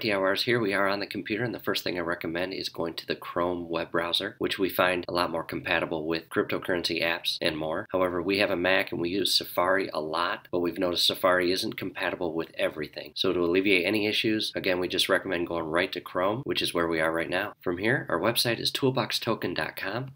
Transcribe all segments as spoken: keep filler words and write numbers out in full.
twenty-four hours. Here we are on the computer, and the first thing I recommend is going to the Chrome web browser, which we find a lot more compatible with cryptocurrency apps and more. However, we have a Mac and we use Safari a lot, but we've noticed Safari isn't compatible with everything. So to alleviate any issues, again, we just recommend going right to Chrome, which is where we are right now. From here, our website is toolbox token dot com.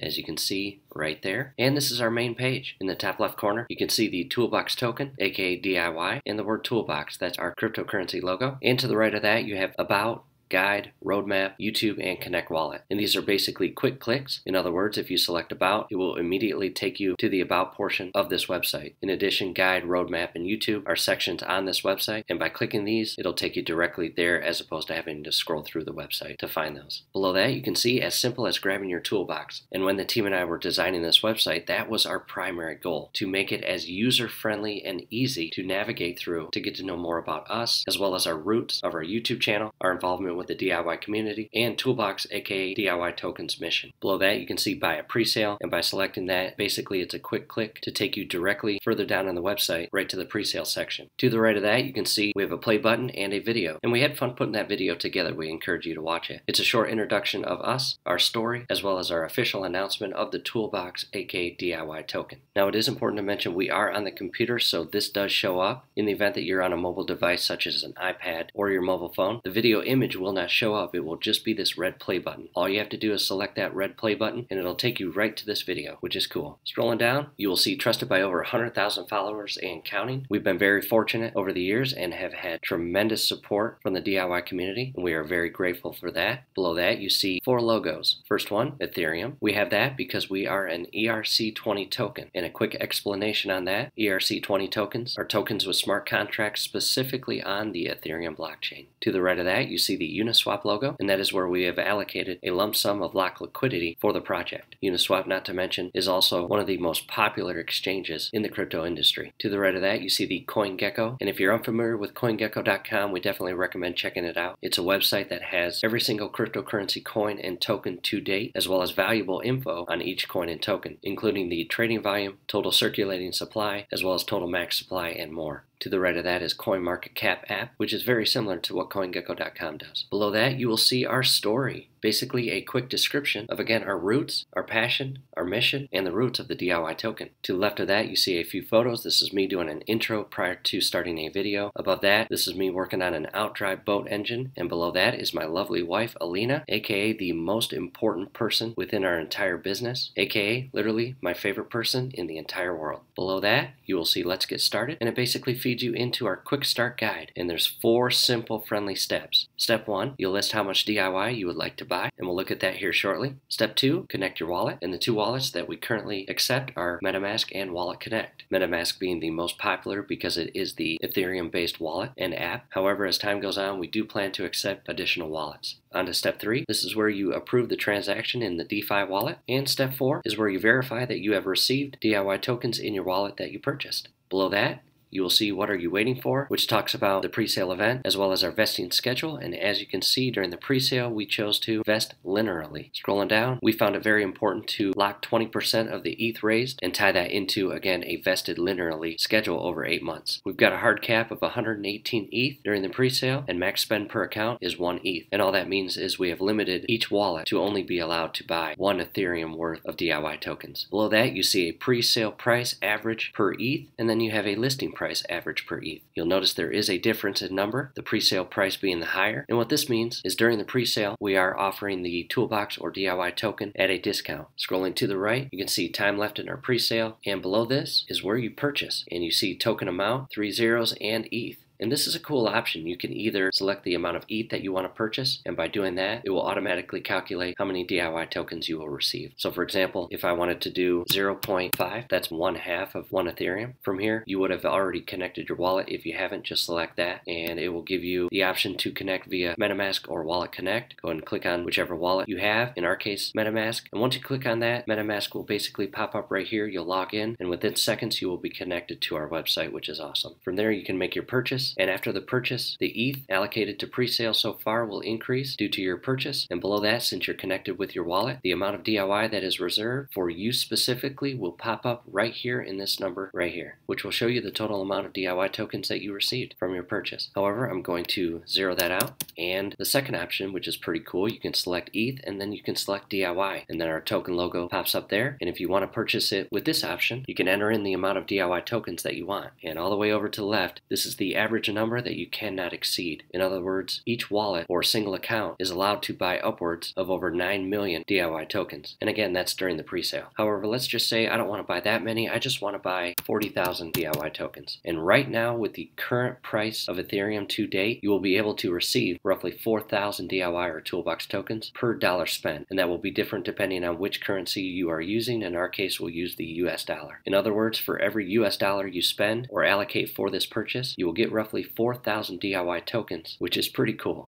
As you can see right there. And this is our main page. In the top left corner, you can see the Toolbox Token, aka D I Y, and the word Toolbox. That's our cryptocurrency logo. And to the right of that, you have About, Guide, Roadmap, YouTube, and Connect Wallet. And these are basically quick clicks. In other words, if you select About, it will immediately take you to the About portion of this website. In addition, Guide, Roadmap, and YouTube are sections on this website, and by clicking these, it'll take you directly there as opposed to having to scroll through the website to find those. Below that, you can see As Simple as Grabbing Your Toolbox. And when the team and I were designing this website, that was our primary goal, to make it as user-friendly and easy to navigate through to get to know more about us, as well as our roots of our YouTube channel, our involvement with the D I Y community, and Toolbox, aka D I Y Token's mission. Below that, you can see Buy a Presale, and by selecting that, basically it's a quick click to take you directly further down on the website, right to the presale section. To the right of that, you can see we have a play button and a video, and we had fun putting that video together. We encourage you to watch it. It's a short introduction of us, our story, as well as our official announcement of the Toolbox, aka D I Y Token. Now, it is important to mention we are on the computer, so this does show up. In the event that you're on a mobile device such as an iPad or your mobile phone, the video image will not show up. It will just be this red play button. All you have to do is select that red play button and it'll take you right to this video, which is cool. Scrolling down, you will see trusted by over one hundred thousand followers and counting. We've been very fortunate over the years and have had tremendous support from the D I Y community, and we are very grateful for that. Below that, you see four logos. First one, Ethereum. We have that because we are an E R C twenty token, and a quick explanation on that. E R C twenty tokens are tokens with smart contracts specifically on the Ethereum blockchain. To the right of that, you see the Uniswap logo, and that is where we have allocated a lump sum of locked liquidity for the project. Uniswap, not to mention, is also one of the most popular exchanges in the crypto industry. To the right of that, you see the CoinGecko, and if you're unfamiliar with CoinGecko dot com, we definitely recommend checking it out. It's a website that has every single cryptocurrency coin and token to date, as well as valuable info on each coin and token, including the trading volume, total circulating supply, as well as total max supply, and more. To the right of that is CoinMarketCap app, which is very similar to what CoinGecko dot com does. Below that, you will see our story. Basically a quick description of, again, our roots, our passion, our mission, and the roots of the D I Y token. To the left of that, you see a few photos. This is me doing an intro prior to starting a video. Above that, this is me working on an outdrive boat engine. And below that is my lovely wife, Alina, aka the most important person within our entire business, aka literally my favorite person in the entire world. Below that, you will see Let's Get Started, and it basically feeds you into our quick start guide. And there's four simple, friendly steps. Step one, you'll list how much D I Y you would like to buy, and we'll look at that here shortly. Step two, connect your wallet, and the two wallets that we currently accept are MetaMask and Wallet Connect. MetaMask being the most popular because it is the Ethereum-based wallet and app. However, as time goes on, we do plan to accept additional wallets. On to step three. This is where you approve the transaction in the DeFi wallet. And step four is where you verify that you have received D I Y tokens in your wallet that you purchased. Below that, you will see What Are You Waiting For, which talks about the presale event as well as our vesting schedule. And as you can see, during the presale, we chose to vest linearly. Scrolling down, we found it very important to lock twenty percent of the E T H raised and tie that into, again, a vested linearly schedule over eight months. We've got a hard cap of one hundred eighteen E T H during the presale, and max spend per account is one E T H. And all that means is we have limited each wallet to only be allowed to buy one Ethereum worth of D I Y tokens. Below that, you see a presale price average per E T H, and then you have a listing price price average per E T H. You'll notice there is a difference in number, the presale price being the higher. And what this means is during the presale, we are offering the Toolbox or D I Y token at a discount. Scrolling to the right, you can see time left in our presale, and below this is where you purchase, and you see token amount, three zeros, and E T H. And this is a cool option. You can either select the amount of E T H that you want to purchase, and by doing that, it will automatically calculate how many D I Y tokens you will receive. So for example, if I wanted to do zero point five, that's one half of one Ethereum. From here, you would have already connected your wallet. If you haven't, just select that, and it will give you the option to connect via MetaMask or Wallet Connect. Go ahead and click on whichever wallet you have, in our case, MetaMask. And once you click on that, MetaMask will basically pop up right here. You'll log in, and within seconds, you will be connected to our website, which is awesome. From there, you can make your purchase, purchase, and after the purchase, the E T H allocated to pre-sale so far will increase due to your purchase, and below that, since you're connected with your wallet, the amount of D I Y that is reserved for you specifically will pop up right here in this number right here, which will show you the total amount of D I Y tokens that you received from your purchase. However, I'm going to zero that out, and the second option, which is pretty cool, you can select E T H and then you can select D I Y, and then our token logo pops up there. And if you want to purchase it with this option, you can enter in the amount of D I Y tokens that you want, and all the way over to the left, this is the average number that you cannot exceed. In other words, each wallet or single account is allowed to buy upwards of over nine million D I Y tokens, and again, that's during the pre-sale. However, let's just say I don't want to buy that many, I just want to buy forty thousand D I Y tokens, and right now with the current price of Ethereum to date, you will be able to receive roughly four thousand D I Y or Toolbox tokens per dollar spent, and that will be different depending on which currency you are using. In our case, we'll use the U S dollar. In other words, for every U S dollar you spend or allocate for this purchase, you will get roughly four thousand D I Y tokens, which is pretty cool.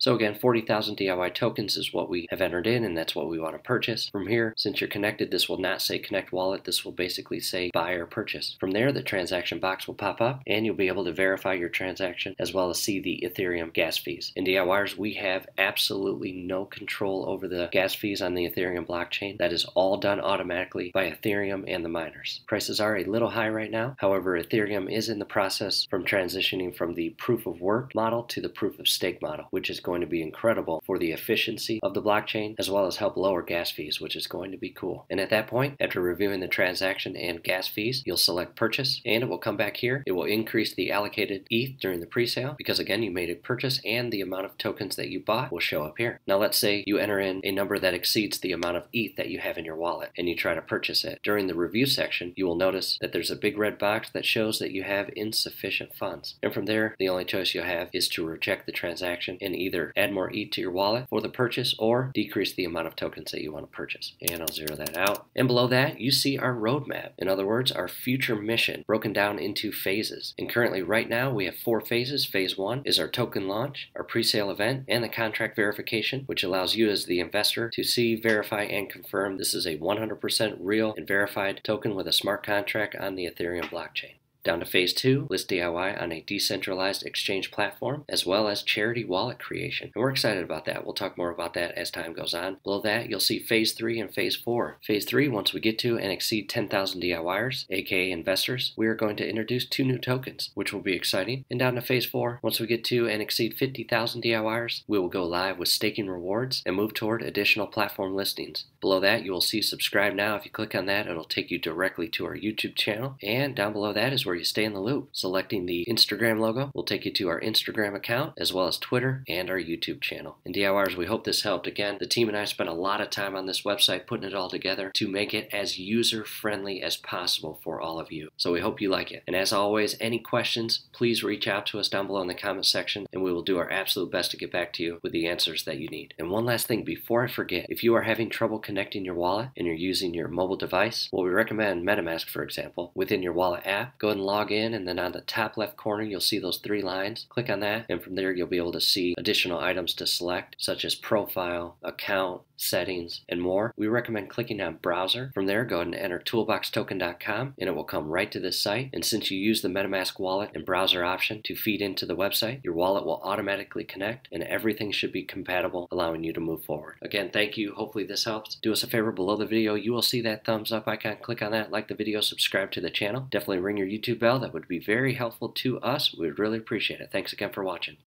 So again, forty thousand D I Y tokens is what we have entered in, and that's what we want to purchase. From here, since you're connected, this will not say connect wallet, this will basically say buy or purchase. From there, the transaction box will pop up, and you'll be able to verify your transaction as well as see the Ethereum gas fees. In D I Ys, we have absolutely no control over the gas fees on the Ethereum blockchain. That is all done automatically by Ethereum and the miners. Prices are a little high right now. However, Ethereum is in the process from transitioning from the proof of work model to the proof of stake model, which is going to be incredible for the efficiency of the blockchain as well as help lower gas fees, which is going to be cool. And at that point, after reviewing the transaction and gas fees, you'll select purchase, and it will come back here. It will increase the allocated E T H during the presale because again, you made a purchase, and the amount of tokens that you bought will show up here. Now let's say you enter in a number that exceeds the amount of E T H that you have in your wallet and you try to purchase it. During the review section, you will notice that there's a big red box that shows that you have insufficient funds. And from there, the only choice you'll have is to reject the transaction and either add more E T H to your wallet for the purchase or decrease the amount of tokens that you want to purchase. And I'll zero that out. And below that, you see our roadmap. In other words, our future mission broken down into phases. And currently right now, we have four phases. Phase one is our token launch, our pre-sale event, and the contract verification, which allows you as the investor to see, verify, and confirm this is a one hundred percent real and verified token with a smart contract on the Ethereum blockchain. Down to phase two, list D I Y on a decentralized exchange platform, as well as charity wallet creation. And we're excited about that. We'll talk more about that as time goes on. Below that, you'll see phase three and phase four. Phase three, once we get to and exceed ten thousand D I Yers, aka investors, we are going to introduce two new tokens, which will be exciting. And down to phase four, once we get to and exceed fifty thousand D I Yers, we will go live with staking rewards and move toward additional platform listings. Below that, you will see subscribe now. If you click on that, it'll take you directly to our YouTube channel. And down below that is where you stay in the loop. Selecting the Instagram logo will take you to our Instagram account as well as Twitter and our YouTube channel. And D I Yers, we hope this helped. Again, the team and I spent a lot of time on this website putting it all together to make it as user-friendly as possible for all of you. So we hope you like it. And as always, any questions, please reach out to us down below in the comment section, and we will do our absolute best to get back to you with the answers that you need. And one last thing before I forget, if you are having trouble connecting your wallet and you're using your mobile device, well, we recommend MetaMask, for example, within your wallet app. Go ahead and log in, and then on the top left corner you'll see those three lines. Click on that, and from there you'll be able to see additional items to select, such as profile, account, settings, and more. We recommend clicking on browser. From there, go ahead and enter toolbox token dot com, and it will come right to this site. And since you use the MetaMask wallet and browser option to feed into the website, your wallet will automatically connect, and everything should be compatible, allowing you to move forward. Again, thank you. Hopefully this helps. Do us a favor, below the video you will see that thumbs up icon. Click on that, like the video, subscribe to the channel. Definitely ring your YouTube bell. That would be very helpful to us. We would really appreciate it. Thanks again for watching.